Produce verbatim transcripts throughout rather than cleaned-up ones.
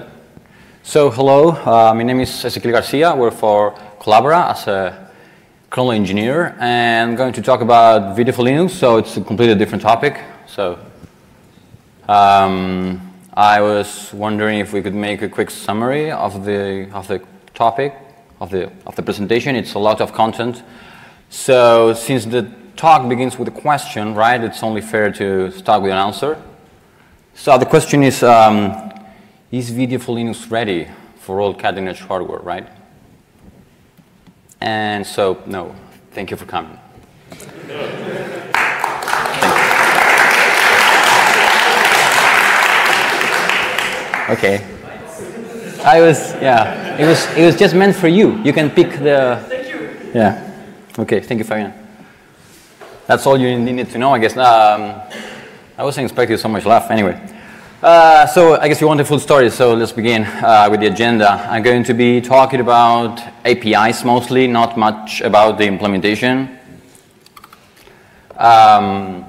Good. So hello, uh, my name is Ezequiel Garcia. I work for Collabora as a kernel engineer, and I'm going to talk about Video for Linux. So it's a completely different topic. So um, I was wondering if we could make a quick summary of the of the topic of the of the presentation. It's a lot of content. So since the talk begins with a question, right? It's only fair to start with an answer. So the question is, um, is Video for Linux ready for all cutting-edge hardware, right? And so, no. Thank you for coming. Thank you. Okay. I was, yeah. It was, it was just meant for you. You can pick the. Thank you. Yeah. Okay. Thank you, Fabian. That's all you needed to know, I guess. Um, I wasn't expecting so much laugh, anyway. Uh, so I guess you want a full story, so let's begin uh, with the agenda. I'm going to be talking about A P Is mostly, not much about the implementation. Um,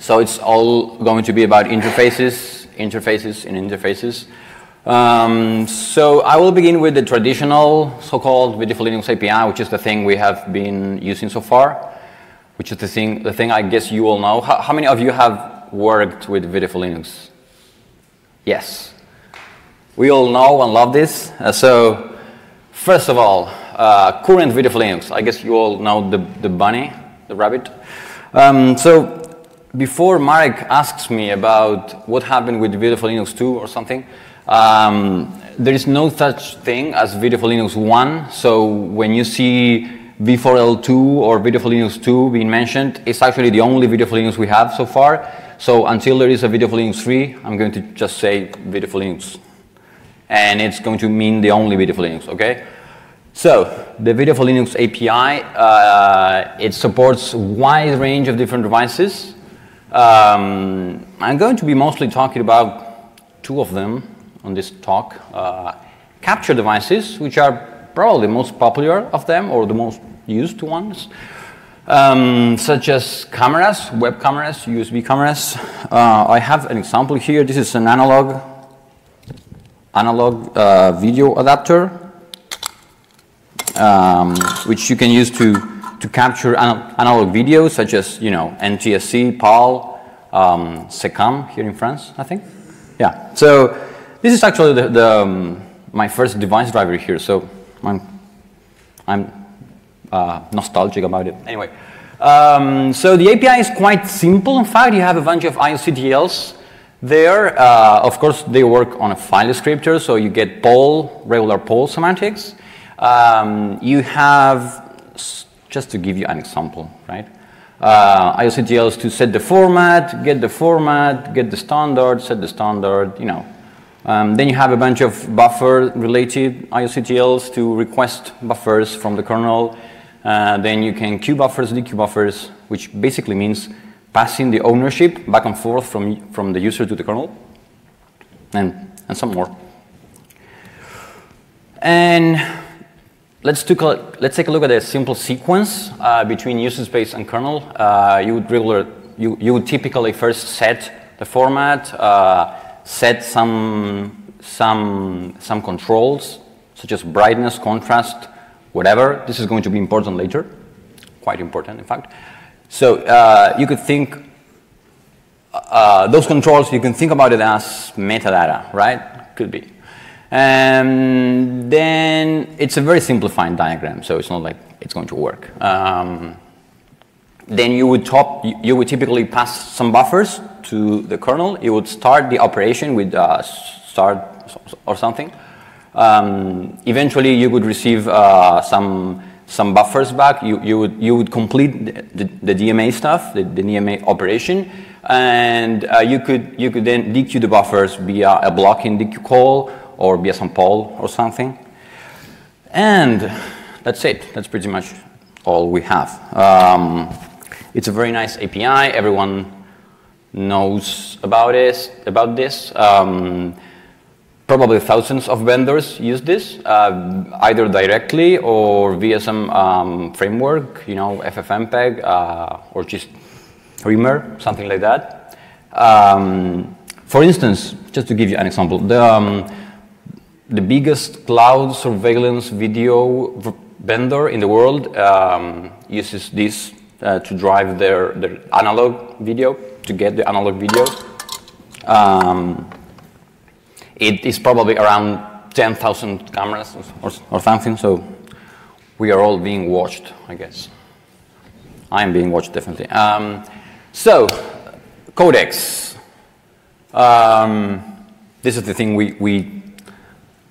so it's all going to be about interfaces, interfaces and interfaces. Um, so I will begin with the traditional so-called Video for Linux A P I, which is the thing we have been using so far. Which is the thing, the thing I guess you all know. How, how many of you have worked with Video for Linux? Yes. We all know and love this. Uh, so, first of all, uh, current Video for Linux. I guess you all know the, the bunny, the rabbit. Um, so, before Marek asks me about what happened with Video for Linux two or something, um, there is no such thing as Video for Linux one. So, when you see V four L two or Video for Linux two being mentioned, it's actually the only Video for Linux we have so far. So until there is a Video for Linux three, I'm going to just say Video for Linux. And it's going to mean the only Video for Linux, okay? So the Video for Linux A P I, uh, it supports a wide range of different devices. Um, I'm going to be mostly talking about two of them on this talk. Uh, capture devices, which are probably the most popular of them, or the most used ones, um, such as cameras, web cameras, U S B cameras. Uh, I have an example here. This is an analog, analog uh, video adapter, um, which you can use to to capture ana analog video, such as you know N T S C, PAL, um, SECAM here in France, I think. Yeah. So this is actually the, the um, my first device driver here. So. I'm, I'm uh, nostalgic about it. Anyway, um, so the A P I is quite simple. In fact, you have a bunch of I O C T Ls there. Uh, of course, they work on a file descriptor, so you get P O L, regular P O L semantics. Um, you have, just to give you an example, right? Uh, I O C T Ls to set the format, get the format, get the standard, set the standard, you know. Um, then you have a bunch of buffer-related I O C T Ls to request buffers from the kernel. Uh, then you can queue buffers, dequeue buffers, which basically means passing the ownership back and forth from, from the user to the kernel, and, and some more. And let's, took a, let's take a look at a simple sequence uh, between user space and kernel. Uh, you, would regular, you, you would typically first set the format, uh, set some, some, some controls, such as brightness, contrast, whatever. This is going to be important later, quite important, in fact. So uh, you could think, uh, those controls, you can think about it as metadata, right? Could be. And then it's a very simplified diagram, so it's not like it's going to work. Um, then you would, top, you would typically pass some buffers to the kernel. It would start the operation with uh, start or something. Um, eventually, you would receive uh, some some buffers back. You you would you would complete the, the, the D M A stuff, the, the D M A operation, and uh, you could you could then dequeue the buffers via a blocking dequeue call or via some poll or something. And that's it. That's pretty much all we have. Um, It's a very nice A P I. Everyone knows about this. About this, um, probably thousands of vendors use this, uh, either directly or via some um, framework, you know, FFmpeg uh, or GStreamer, something like that. Um, For instance, just to give you an example, the, um, the biggest cloud surveillance video vendor in the world um, uses this uh, to drive their, their analog video, to get the analog video. Um, it is probably around ten thousand cameras or, or something, so we are all being watched, I guess. I am being watched, definitely. Um, so, codecs. Um, this is the thing we, we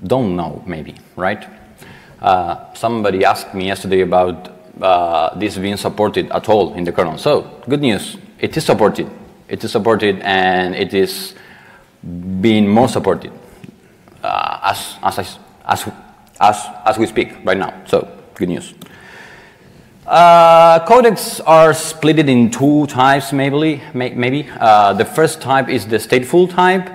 don't know, maybe, right? Uh, somebody asked me yesterday about uh, this being supported at all in the kernel. So, good news, it is supported. It is supported and it is being more supported uh, as, as, as, as, as we speak right now. So, good news. Uh, codecs are split in two types, maybe. maybe. Uh, the first type is the stateful type,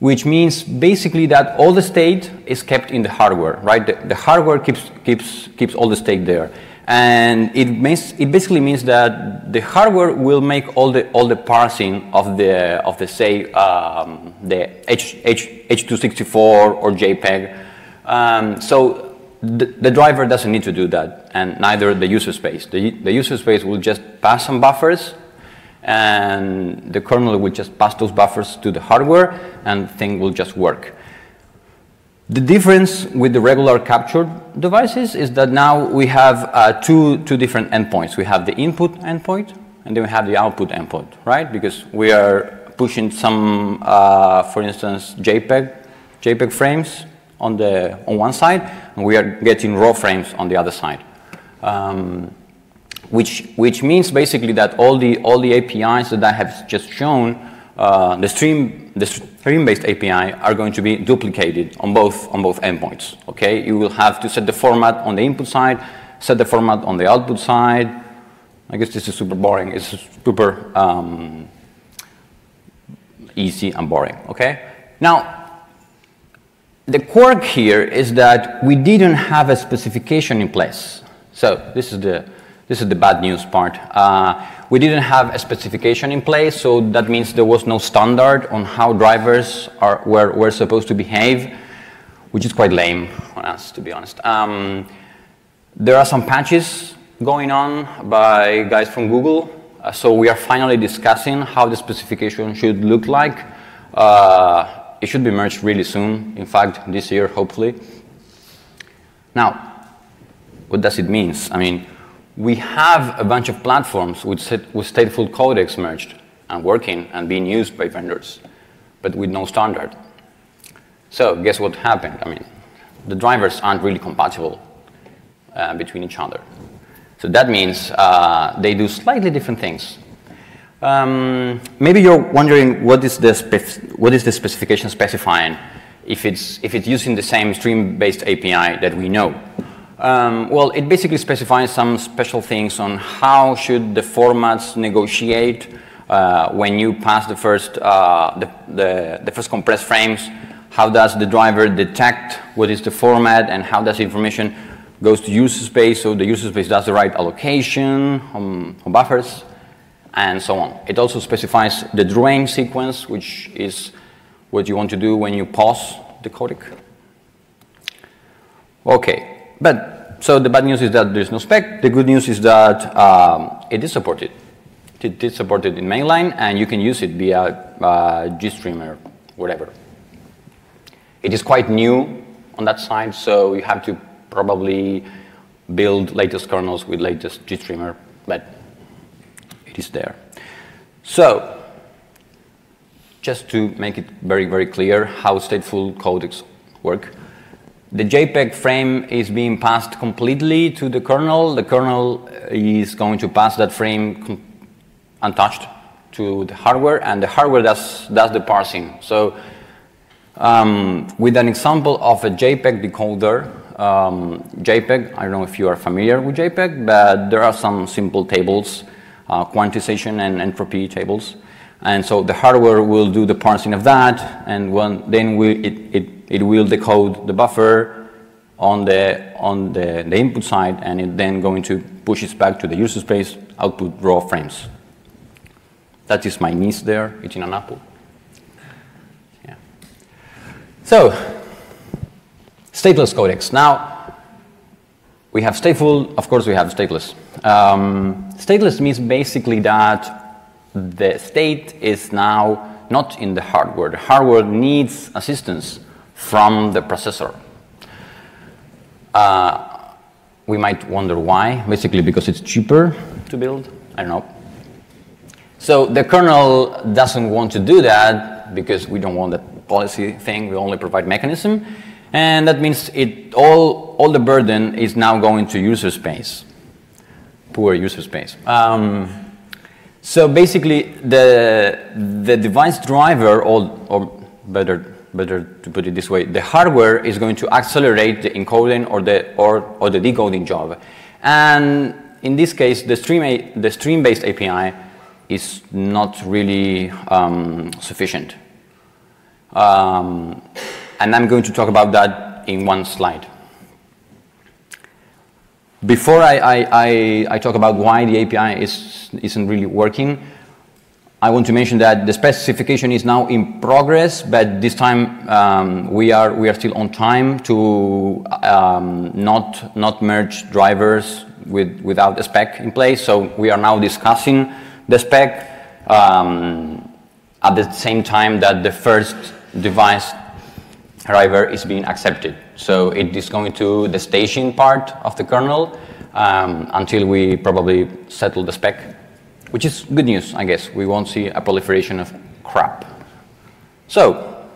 which means basically that all the state is kept in the hardware, right? The, the hardware keeps, keeps, keeps all the state there. And it, makes, it basically means that the hardware will make all the, all the parsing of the, of the say, um, the H two sixty-four or JPEG. Um, so The, the driver doesn't need to do that, and neither the user space. The, the user space will just pass some buffers, and the kernel will just pass those buffers to the hardware, and thing will just work. The difference with the regular captured devices is that now we have uh, two, two different endpoints. We have the input endpoint, and then we have the output endpoint, right? Because we are pushing some, uh, for instance, JPEG, JPEG frames on the on one side, and we are getting raw frames on the other side, um, which which means basically that all the all the A P Is that I have just shown, uh, the stream the stream-based A P I are going to be duplicated on both on both endpoints. Okay, you will have to set the format on the input side, set the format on the output side. I guess this is super boring. It's super um, easy and boring. Okay, now. The quirk here is that we didn't have a specification in place. So this is the, this is the bad news part. Uh, we didn't have a specification in place, so that means there was no standard on how drivers are, were, were supposed to behave, which is quite lame on us, to be honest. Um, there are some patches going on by guys from Google, uh, so we are finally discussing how the specification should look like. Uh, It should be merged really soon, in fact, this year, hopefully. Now, what does it mean? I mean, we have a bunch of platforms with, with stateful codecs merged and working and being used by vendors, but with no standard. So, guess what happened? I mean, the drivers aren't really compatible uh, between each other. So that means uh, they do slightly different things. Um, maybe you're wondering what is the spef what is the specification specifying if it's if it's using the same stream-based A P I that we know. Um, well, it basically specifies some special things on how should the formats negotiate uh, when you pass the first uh, the, the the first compressed frames. How does the driver detect what is the format and how does information goes to user space? So the user space does the right allocation on, on buffers. And so on. It also specifies the drain sequence, which is what you want to do when you pause the codec. Okay, but so the bad news is that there's no spec. The good news is that um, it is supported. It is supported in mainline, and you can use it via uh, GStreamer, whatever. It is quite new on that side, so you have to probably build latest kernels with latest GStreamer, but is there. So, just to make it very, very clear how stateful codecs work, the JPEG frame is being passed completely to the kernel. The kernel is going to pass that frame untouched to the hardware, and the hardware does, does the parsing. So, um, with an example of a JPEG decoder, um, JPEG, I don't know if you are familiar with JPEG, but there are some simple tables. Uh, quantization and entropy tables, and so the hardware will do the parsing of that, and when, then we, it, it, it will decode the buffer on the on the, the input side, and it then going to push it back to the user space, output raw frames. That is my niece there eating an apple. So, stateless codecs. Now, we have stateful, of course we have stateless. Um, stateless means basically that the state is now not in the hardware. The hardware needs assistance from the processor. Uh, we might wonder why, basically because it's cheaper to build, I don't know. So the kernel doesn't want to do that because we don't want that policy thing, we only provide mechanism. And that means it all, all the burden is now going to user space, poor user space. Um, so basically the, the device driver, or, or better, better to put it this way, the hardware is going to accelerate the encoding or the, or, or the decoding job. And in this case, the stream, the stream-based A P I is not really um, sufficient. Um, and I'm going to talk about that in one slide. Before I, I, I, I talk about why the A P I is, isn't really working, I want to mention that the specification is now in progress, but this time um, we, are, we are still on time to um, not, not merge drivers with, without a spec in place. So we are now discussing the spec um, at the same time that the first device driver is being accepted. So it is going to the staging part of the kernel um, until we probably settle the spec, which is good news, I guess. We won't see a proliferation of crap. So,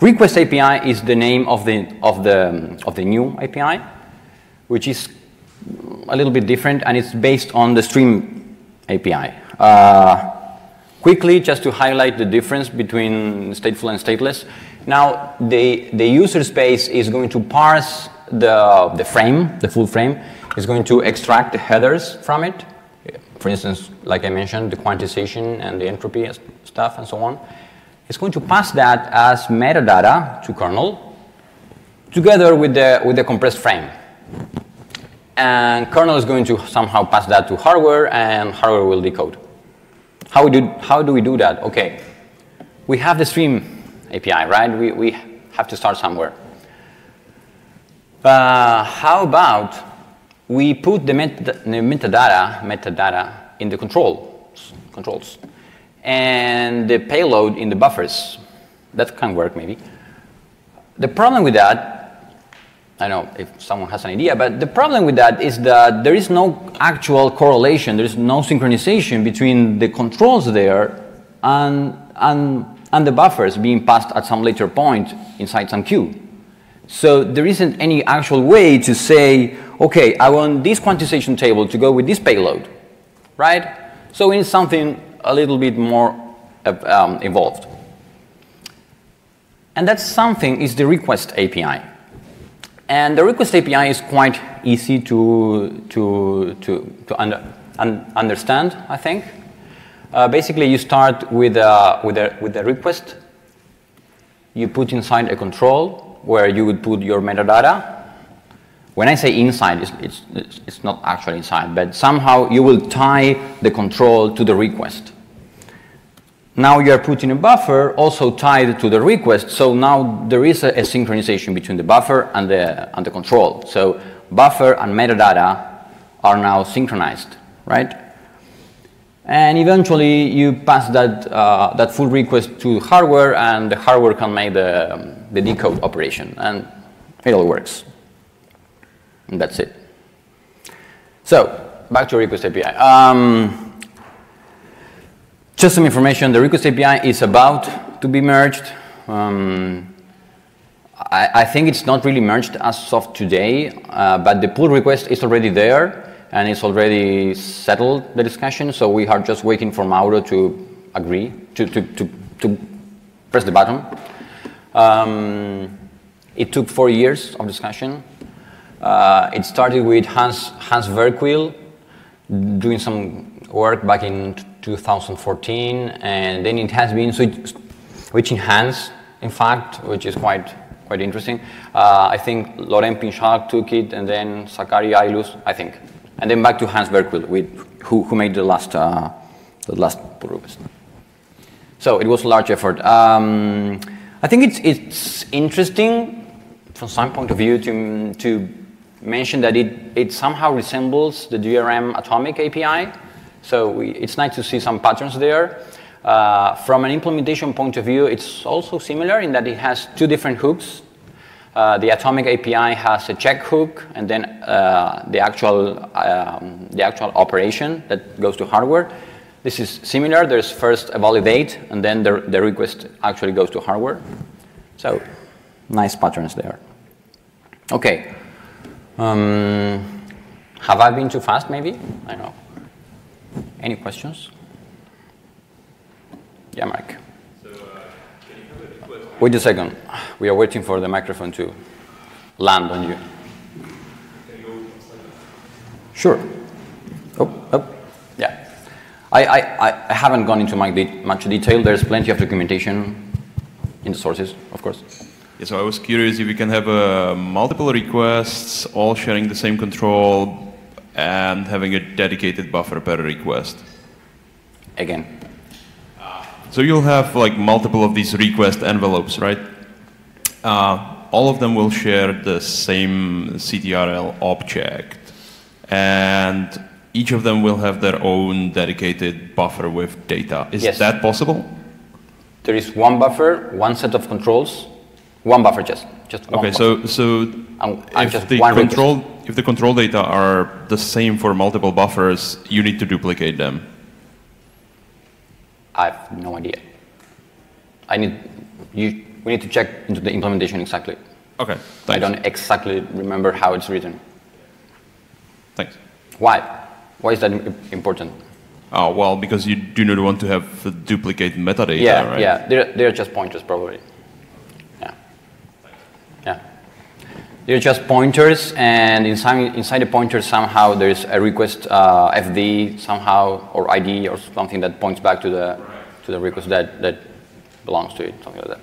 Request A P I is the name of the, of the, of the new A P I, which is a little bit different, and it's based on the Stream A P I. Uh, quickly, just to highlight the difference between stateful and stateless. Now, the, the user space is going to parse the, the frame, the full frame, is going to extract the headers from it. For instance, like I mentioned, the quantization and the entropy stuff and so on. It's going to pass that as metadata to kernel together with the, with the compressed frame. And kernel is going to somehow pass that to hardware, and hardware will decode. How do, how do we do that? Okay, we have the stream A P I, right? We, we have to start somewhere. Uh, how about we put the, met the metadata, metadata in the controls, controls, and the payload in the buffers? That can work, maybe. The problem with that, I don't know if someone has an idea, but the problem with that is that there is no actual correlation, there is no synchronization between the controls there and, and, and the buffers being passed at some later point inside some queue. So there isn't any actual way to say, okay, I want this quantization table to go with this payload, right? So we need something a little bit more um, evolved. And that something is the request A P I. And the request A P I is quite easy to, to, to, to under, un, understand, I think. Uh, basically, you start with a, with, a, with a request. You put inside a control where you would put your metadata. When I say inside, it's, it's, it's, it's not actually inside, but somehow you will tie the control to the request. Now you are putting a buffer also tied to the request, so now there is a, a synchronization between the buffer and the, and the control. So buffer and metadata are now synchronized, right? And eventually you pass that, uh, that full request to hardware, and the hardware can make the, um, the decode operation, and it all works. And that's it. So, back to request A P I. Um, Just some information, the request A P I is about to be merged. Um, I, I think it's not really merged as of today, uh, but the pull request is already there, and it's already settled the discussion, so we are just waiting for Mauro to agree, to, to, to, to press the button. Um, it took four years of discussion. Uh, it started with Hans, Hans Verkuil doing some work back in two thousand fourteen, and then it has been switch, switching hands, in fact, which is quite quite interesting. Uh, I think Laurent Pinard took it, and then Sakari Ailus, I think, and then back to Hans Berg, with who who made the last uh, the last pull request. So it was a large effort. Um, I think it's, it's interesting from some point of view to, to mention that it, it somehow resembles the D R M atomic A P I. So we, it's nice to see some patterns there. Uh, from an implementation point of view, it's also similar in that it has two different hooks. Uh, the atomic A P I has a check hook, and then uh, the actual um, the actual operation that goes to hardware. This is similar. There's first a validate, and then the, the request actually goes to hardware. So, nice patterns there. Okay. Um, have I been too fast? Maybe I don't know. Any questions? Yeah, Mark. So, uh, can you have a request? Wait a second. We are waiting for the microphone to land on you. Can you go sure. Oh, oh. Yeah. I, I, I haven't gone into much detail. There's plenty of documentation in the sources, of course. Yeah, so I was curious if we can have uh, multiple requests, all sharing the same control, and having a dedicated buffer per request. Again. So you'll have like multiple of these request envelopes, right? Uh, all of them will share the same C T R L object, and each of them will have their own dedicated buffer with data. Is yes. that possible? There is one buffer, one set of controls, one buffer just just one. Okay, buffer. so so I'm, I'm if just the control request. if the control data are the same for multiple buffers, you need to duplicate them. I have no idea. I need you. We need to check into the implementation exactly. Okay. Thanks. I don't exactly remember how it's written. Thanks. Why? Why is that important? Oh well, because you do not want to have duplicate metadata, yeah, right? Yeah. They're they're just pointers probably. Yeah. Yeah. They're just pointers, and inside inside the pointer somehow there is a request uh, F D somehow or I D or something that points back to the to the request that that belongs to it, something like that.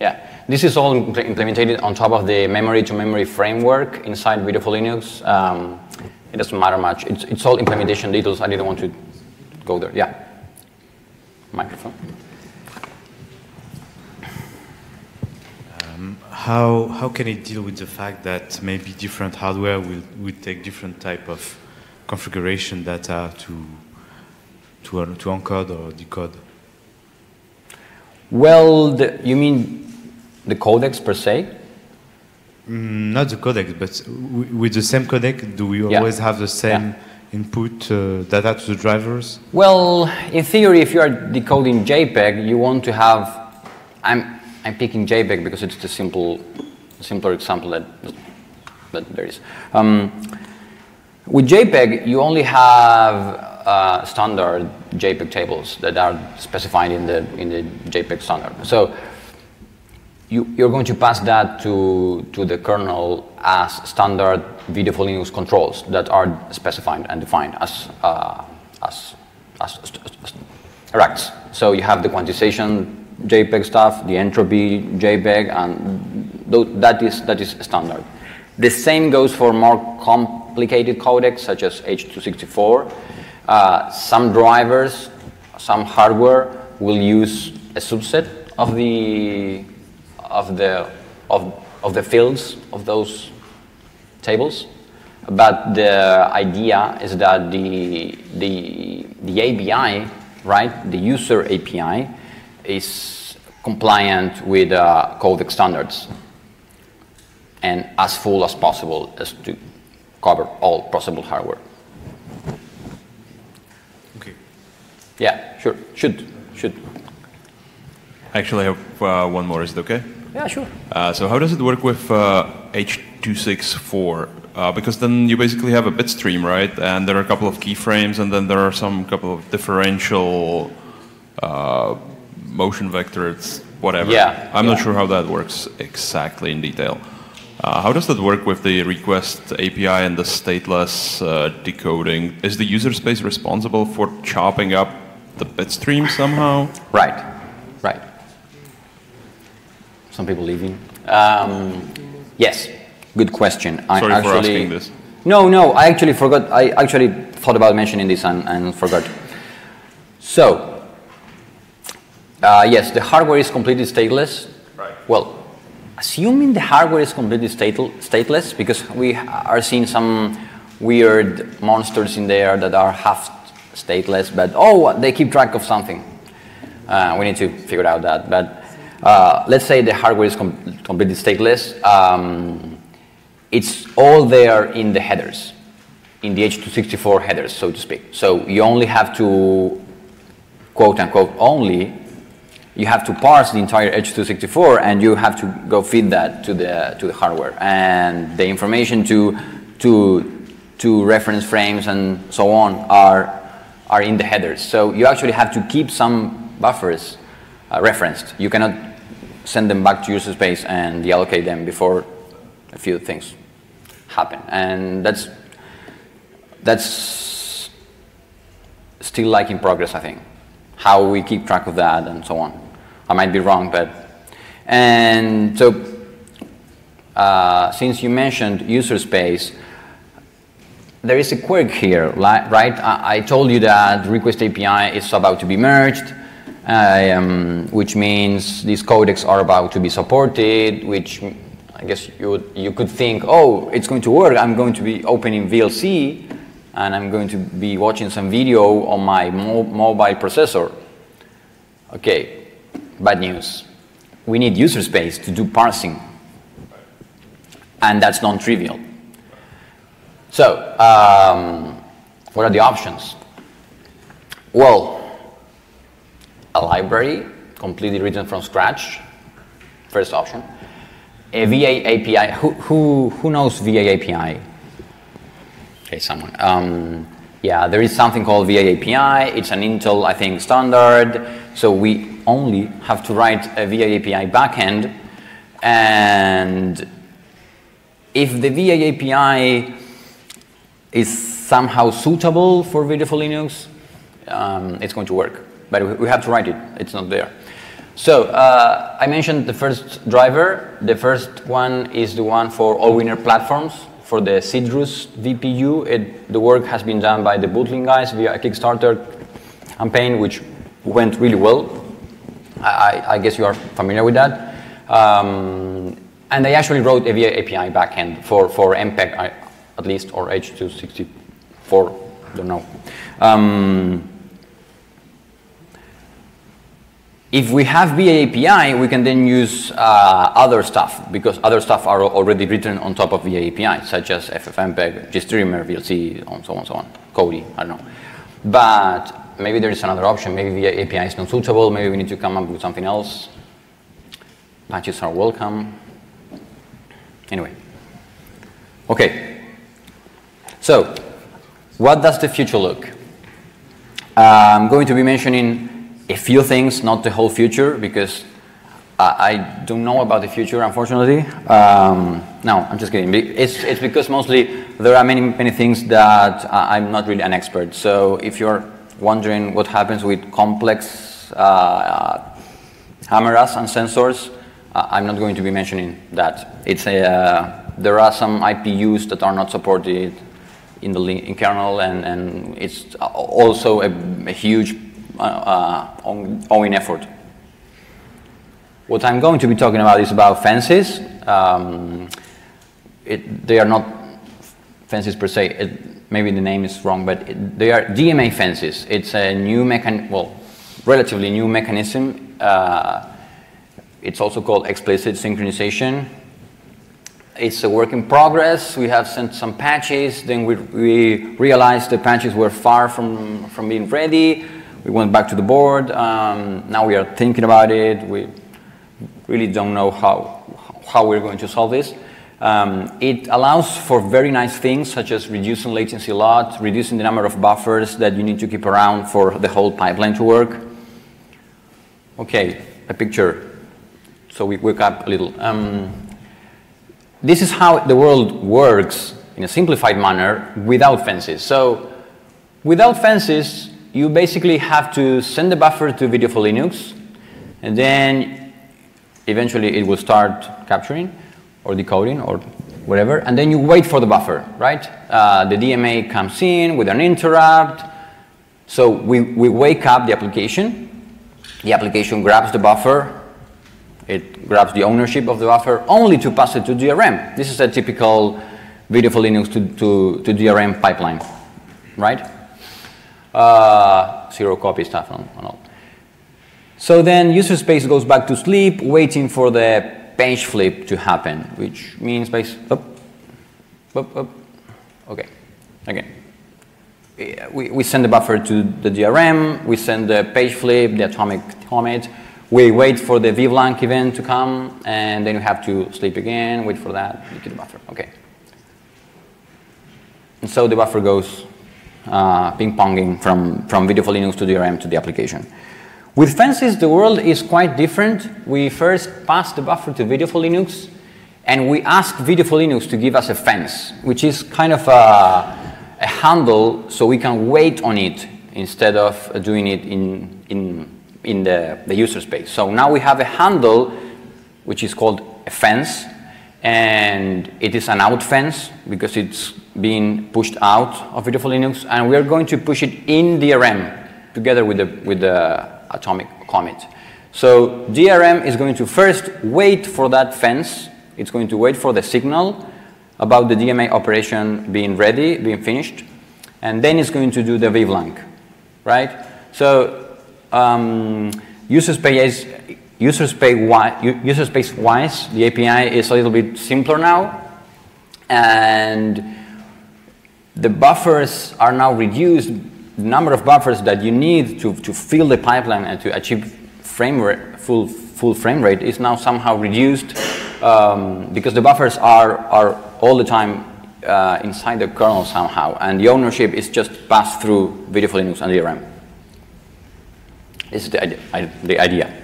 Yeah, this is all impl implemented on top of the memory-to-memory framework inside Video for Linux. Um, it doesn't matter much. It's it's all implementation details. I didn't want to go there. Yeah, microphone. How, how can it deal with the fact that maybe different hardware will, will take different type of configuration data to, to, to encode or decode? Well, the, you mean the codecs per se? Mm, not the codecs, but with the same codec, do we always yeah. have the same yeah. input uh, data to the drivers? Well, in theory, if you are decoding JPEG, you want to have... I'm, I'm picking JPEG because it's the simple, simpler example that, that there is. Um, with JPEG, you only have uh, standard JPEG tables that are specified in the in the JPEG standard. So you, you're going to pass that to to the kernel as standard Video for Linux controls that are specified and defined as uh, as as, as, as racks. So you have the quantization JPEG stuff, the entropy JPEG, and that is that is standard. The same goes for more complicated codecs such as H two sixty-four. Uh, some drivers, some hardware will use a subset of the of the of of the fields of those tables, but the idea is that the the the A B I, right, the user A P I, is compliant with uh, codec standards and as full as possible as to cover all possible hardware. Okay. Yeah, sure. Should. Should. Actually, I have uh, one more. Is it okay? Yeah, sure. Uh, so how does it work with uh, H two sixty-four? Uh, because then you basically have a bit stream, right? And there are a couple of keyframes, and then there are some couple of differential uh, motion vectors, whatever. Yeah, I'm yeah. not sure how that works exactly in detail. Uh, how does that work with the request A P I and the stateless uh, decoding? Is the user space responsible for chopping up the bitstream somehow? Right, right. Some people leaving. Um, yes, good question. I Sorry actually, for asking this. No, no, I actually forgot. I actually thought about mentioning this and, and forgot. So. Uh, yes, the hardware is completely stateless. Well, assuming the hardware is completely stateless, because we are seeing some weird monsters in there that are half stateless, but oh, they keep track of something. Uh, we need to figure out that. But uh, let's say the hardware is com completely stateless. Um, it's all there in the headers, in the H two sixty-four headers, so to speak. So you only have to, quote unquote, only, you have to parse the entire H two sixty-four, and you have to go feed that to the to the hardware, and the information to to to reference frames and so on are are in the headers. So you actually have to keep some buffers uh, referenced. You cannot send them back to user space and deallocate them before a few things happen, and that's that's still like in progress, I think. How we keep track of that and so on. I might be wrong, but and so uh, since you mentioned user space, there is a quirk here, right? I, I told you that Request A P I is about to be merged, um, which means these codecs are about to be supported. Which I guess you would, you could think, oh, it's going to work. I'm going to be opening V L C. And I'm going to be watching some video on my mo mobile processor. Okay, bad news. We need user space to do parsing, and that's non-trivial. So, um, what are the options? Well, a library completely written from scratch, first option. A V A A P I. Who who who knows V A A P I? Someone. Um, yeah, there is something called V A A P I. It's an Intel, I think, standard. So we only have to write a V A A P I backend. And if the V A A P I is somehow suitable for Video for Linux, um, it's going to work. But we have to write it. It's not there. So uh, I mentioned the first driver. The first one is the one for all winner platforms. For the Cedrus V P U, it, the work has been done by the bootlin guys via a Kickstarter campaign, which went really well. I, I guess you are familiar with that. Um, and they actually wrote a V A A P I backend for, for MPEG, at least, or H two sixty-four, I don't know. Um, If we have V A A P I, we can then use uh, other stuff, because other stuff are already written on top of V A A P I, such as FFmpeg, GStreamer, V L C, and so on, so on. Kodi, I don't know. But maybe there is another option. Maybe V A A P I is not suitable. Maybe we need to come up with something else. Patches are welcome. Anyway. Okay. So, what does the future look? Uh, I'm going to be mentioning a few things, not the whole future, because I, I don't know about the future, unfortunately. Um, no, I'm just kidding. It's, it's because mostly there are many, many things that I'm not really an expert. So if you're wondering what happens with complex uh, cameras and sensors, I'm not going to be mentioning that. It's a, uh, there are some I P Us that are not supported in the in kernel, and, and it's also a, a huge Uh, on, ongoing effort. What I'm going to be talking about is about fences. Um, it, they are not fences per se. It, maybe the name is wrong, but it, they are D M A fences. It's a new mechan, well, relatively new mechanism. Uh, it's also called explicit synchronization. It's a work in progress. We have sent some patches. Then we, we realized the patches were far from from being ready. We went back to the board. Um, now we are thinking about it. We really don't know how how we're going to solve this. Um, it allows for very nice things, such as reducing latency a lot, reducing the number of buffers that you need to keep around for the whole pipeline to work. Okay, a picture. So we wake up a little. Um, this is how the world works in a simplified manner without fences. So without fences, you basically have to send the buffer to Video for Linux, and then eventually it will start capturing or decoding or whatever, and then you wait for the buffer, right? Uh, the D M A comes in with an interrupt, so we, we wake up the application, the application grabs the buffer, It grabs the ownership of the buffer only to pass it to D R M. This is a typical Video for Linux to, to, to D R M pipeline, right? Uh, zero copy stuff and all. So then user space goes back to sleep, waiting for the page flip to happen, which means space up, up, up. Okay, again. We, we send the buffer to the D R M, we send the page flip, the atomic commit, we wait for the vblank event to come, and then we have to sleep again, wait for that, look at the buffer, okay. And so the buffer goes uh, ping-ponging from, from Video for Linux to D R M to the application. With fences, the world is quite different. We first pass the buffer to Video for Linux, and we ask Video for Linux to give us a fence, which is kind of a a handle, so we can wait on it instead of doing it in in in the, the user space. So now we have a handle which is called a fence, and it is an out fence because it's being pushed out of Video for Linux, and we are going to push it in D R M together with the with the atomic commit. So D R M is going to first wait for that fence. It's going to wait for the signal about the D M A operation being ready, being finished, and then it's going to do the vblank, right? So um, user space, user space, user space wise, the A P I is a little bit simpler now, and the buffers are now reduced. The number of buffers that you need to to fill the pipeline and to achieve frame rate, full full frame rate is now somehow reduced. Um, because the buffers are, are all the time uh, inside the kernel somehow, and the ownership is just passed through Video for Linux and D R M. This is the idea. The idea.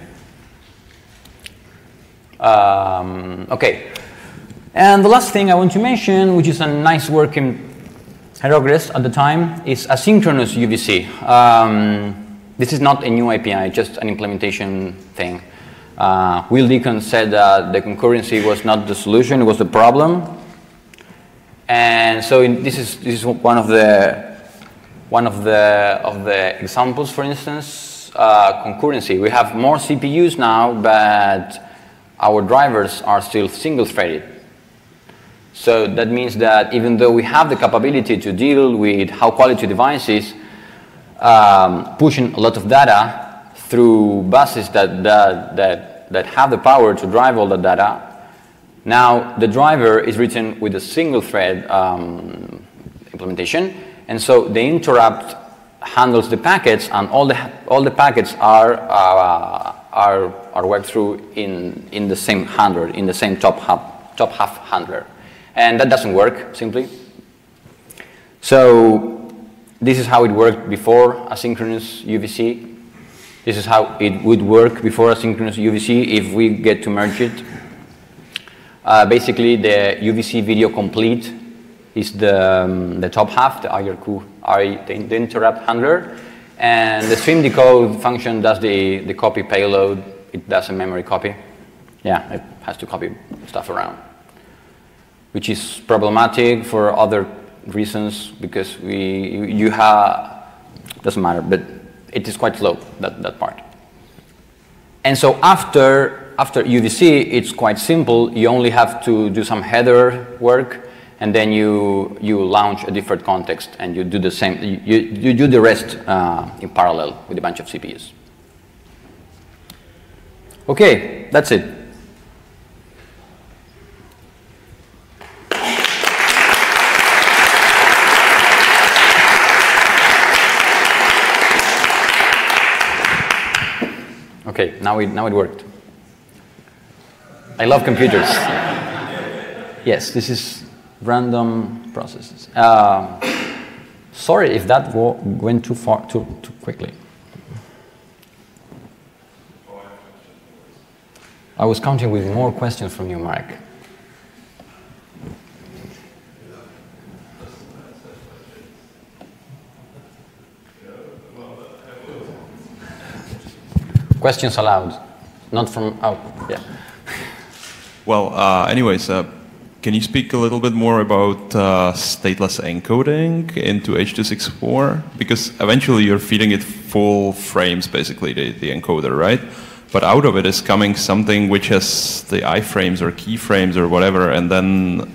Um, okay, and the last thing I want to mention, which is a nice work in progress at the time, is asynchronous U V C. Um, this is not a new A P I, just an implementation thing. Uh, Will Deacon said that the concurrency was not the solution, it was the problem. And so in, this is this is one of the one of the of the examples. For instance, uh, concurrency. We have more C P Us now, but our drivers are still single-threaded. So that means that even though we have the capability to deal with high-quality devices, um, pushing a lot of data through buses that, that, that, that have the power to drive all the data. Now, the driver is written with a single thread um, implementation, and so the interrupt handles the packets, and all the, all the packets are, uh, are, are worked through in, in the same handler, in the same top half, top half handler. And that doesn't work, simply. So, this is how it worked before asynchronous U V C. This is how it would work before asynchronous U V C if we get to merge it. Uh, basically, the U V C video complete is the, um, the top half, the I R Q, the interrupt handler, and the stream decode function does the, the copy payload. It does a memory copy. Yeah, it has to copy stuff around, which is problematic for other reasons because we, you have, doesn't matter, but it is quite slow, that, that part. And so after, after U V C, it's quite simple. You only have to do some header work, and then you, you launch a different context, and you do the same, you, you do the rest uh, in parallel with a bunch of C P Us. Okay, that's it. Okay, now it, now it worked. I love computers. Yes, this is random processes. Uh, sorry if that went too far, too, too quickly. I was counting with more questions from you, Marek. Questions allowed, not from out. Oh, yeah. Well, uh, anyways, uh, can you speak a little bit more about uh, stateless encoding into H two sixty-four? Because eventually you're feeding it full frames, basically, the, the encoder, right? But out of it is coming something which has the iframes or keyframes or whatever, and then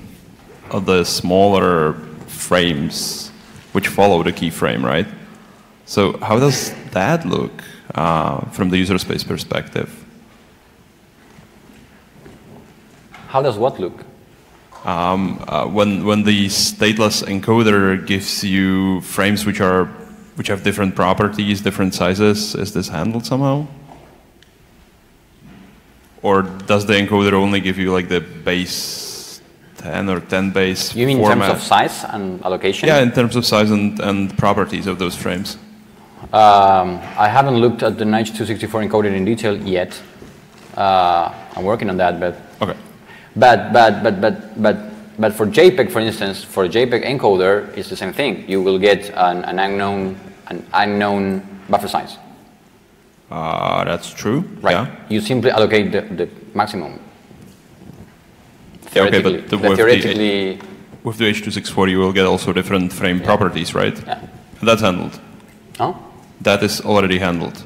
the smaller frames which follow the keyframe, right? So how does that look uh, from the user space perspective? How does what look? Um, uh, when when the stateless encoder gives you frames which are which have different properties, different sizes, is this handled somehow? Or does the encoder only give you like the base ten or ten base? You mean format? In terms of size and allocation? Yeah, in terms of size and, and properties of those frames. Um, I haven't looked at the H two sixty-four encoder in detail yet. Uh, I'm working on that, but. Okay. But but but but but but for JPEG, for instance, for a JPEG encoder, it's the same thing. You will get an, an unknown an unknown buffer size. Ah, uh, that's true. Right. Yeah. You simply allocate the, the maximum. Yeah, okay, but the, with, theoretically, the, with the H two sixty-four, you will get also different frame yeah. properties, right? Yeah. And that's handled. Oh. That is already handled.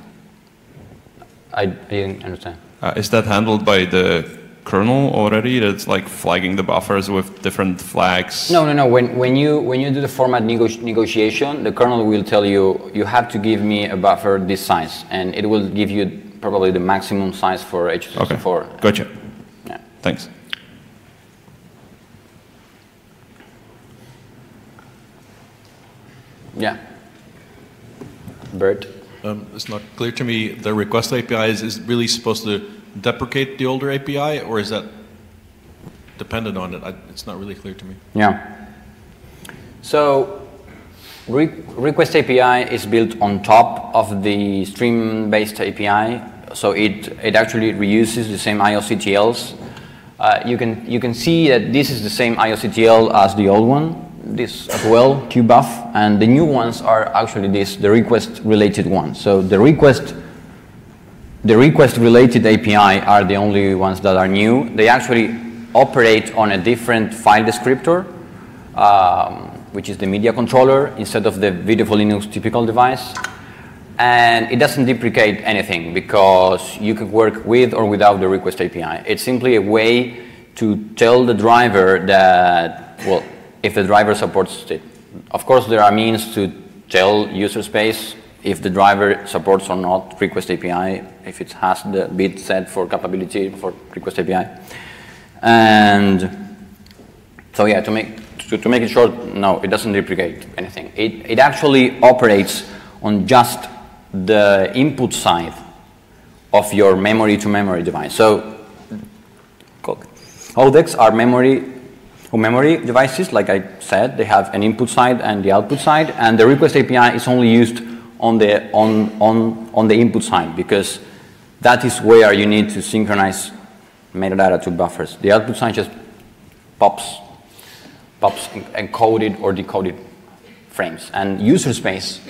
I didn't understand. Uh, is that handled by the kernel already, that's like flagging the buffers with different flags? No, no, no. When, when, you, when you do the format nego negotiation, the kernel will tell you, you have to give me a buffer this size, and it will give you probably the maximum size for H two sixty-four. Okay. Gotcha. Yeah. Thanks. Yeah. Bert? Um, it's not clear to me, the request A P I is, is really supposed to deprecate the older A P I, or is that dependent on it? I, it's not really clear to me. Yeah. So re request A P I is built on top of the stream-based A P I, so it it actually reuses the same I O C T Ls. Uh, you can you can see that this is the same I O C T L as the old one. This as well, qbuff, and the new ones are actually this the request-related one. So the request. The request-related A P I are the only ones that are new. They actually operate on a different file descriptor, um, which is the media controller instead of the Video for Linux typical device. And it doesn't deprecate anything because you can work with or without the request A P I. It's simply a way to tell the driver that, well, if the driver supports it. Of course, there are means to tell user space if the driver supports or not request A P I, if it has the bit set for capability for request A P I. And so yeah, to make, to, to make it short, no, it doesn't deprecate anything. It, it actually operates on just the input side of your memory-to-memory device. So O D E Cs are memory, or memory devices, like I said. They have an input side and the output side, and the request A P I is only used on the on on on the input side, because that is where you need to synchronize metadata to buffers. The output side just pops pops encoded or decoded frames, and user space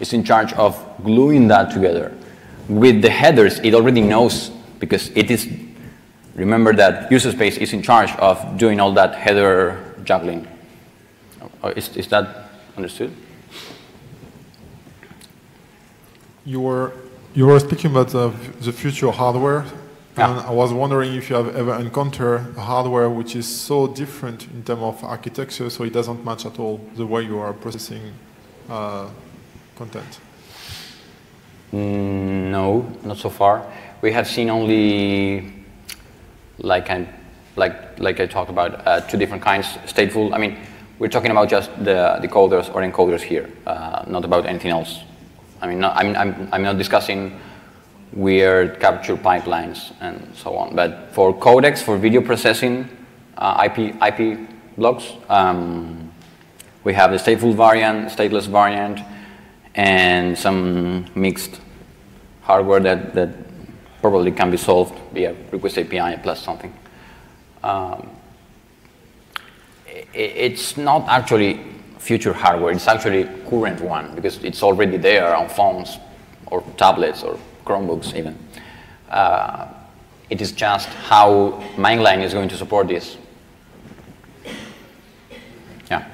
is in charge of gluing that together with the headers. It already knows, because it is, remember that user space is in charge of doing all that header juggling. Is, is that understood? You were, you were speaking about uh, the future hardware, yeah. And I was wondering if you have ever encountered hardware which is so different in terms of architecture, so it doesn't match at all the way you are processing uh, content. Mm, no, not so far. We have seen only, like I, like, like I talked about, uh, two different kinds, stateful. I mean, we're talking about just the decoders or encoders here, uh, not about anything else. I mean, not, I'm, I'm, I'm not discussing weird capture pipelines and so on. But for codecs, for video processing, uh, I P, I P blocks, um, we have the stateful variant, stateless variant, and some mixed hardware that, that probably can be solved via request A P I plus something. Um, it, it's not actually future hardware, it's actually current one, because it's already there on phones or tablets or Chromebooks even. Uh, it is just how mainline is going to support this. Yeah.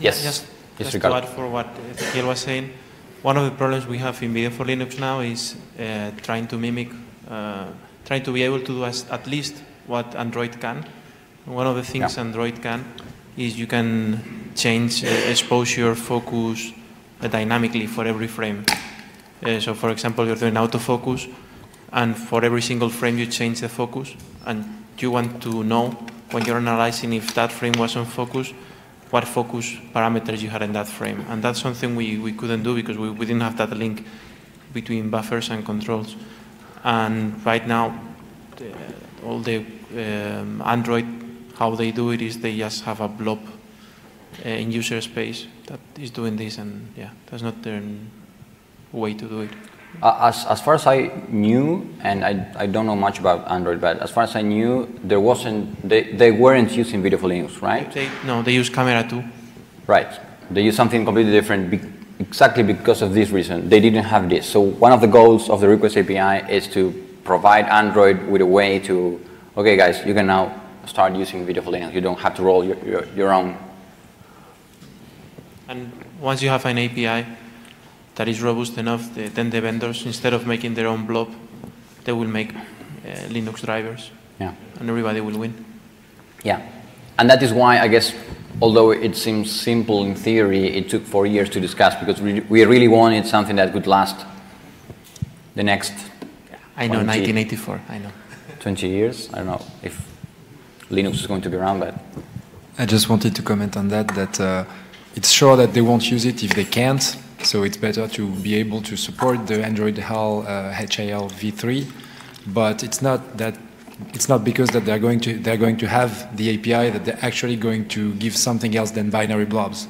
Yes. Just, just to add for what Ezequiel was saying, one of the problems we have in Video for Linux now is uh, trying to mimic, uh, trying to be able to do as, at least what Android can. One of the things yeah. Android can is you can change uh, exposure, focus uh, dynamically for every frame. Uh, so, for example, you're doing autofocus, and for every single frame you change the focus, and you want to know when you're analyzing if that frame was on focus, what focus parameters you had in that frame. And that's something we, we couldn't do because we, we didn't have that link between buffers and controls. And right now, the, all the um, Android, how they do it is they just have a blob uh, in user space that is doing this, and yeah, that's not their way to do it. Uh, as, as far as I knew, and I, I don't know much about Android, but as far as I knew, there wasn't, they, they weren't using Video for Linux, right? They, no, they use Camera too. Right. They use something completely different be, exactly because of this reason. They didn't have this. So one of the goals of the Request A P I is to provide Android with a way to, okay guys, you can now start using Video for Linux. You don't have to roll your, your, your own. And once you have an A P I, that is robust enough, the, then the vendors, instead of making their own blob, they will make uh, Linux drivers. Yeah. And everybody will win. Yeah. And that is why, I guess, although it seems simple in theory, it took four years to discuss, because we, we really wanted something that could last the next... I know, nineteen eighty-four, I know. twenty years? I don't know if Linux is going to be around, but... I just wanted to comment on that, that uh, it's sure that they won't use it if they can't. So it's better to be able to support the Android H A L, uh, H A L v three, but it's not that it's not because that they're going to they're going to have the A P I that they're actually going to give something else than binary blobs.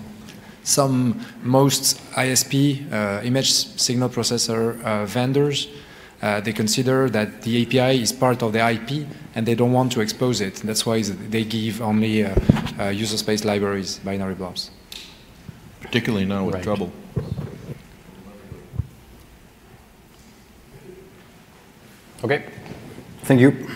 Some most I S P uh, image signal processor uh, vendors uh, they consider that the A P I is part of the I P and they don't want to expose it. That's why they give only uh, uh, user space libraries binary blobs. Particularly now with right. trouble. Okay, thank you.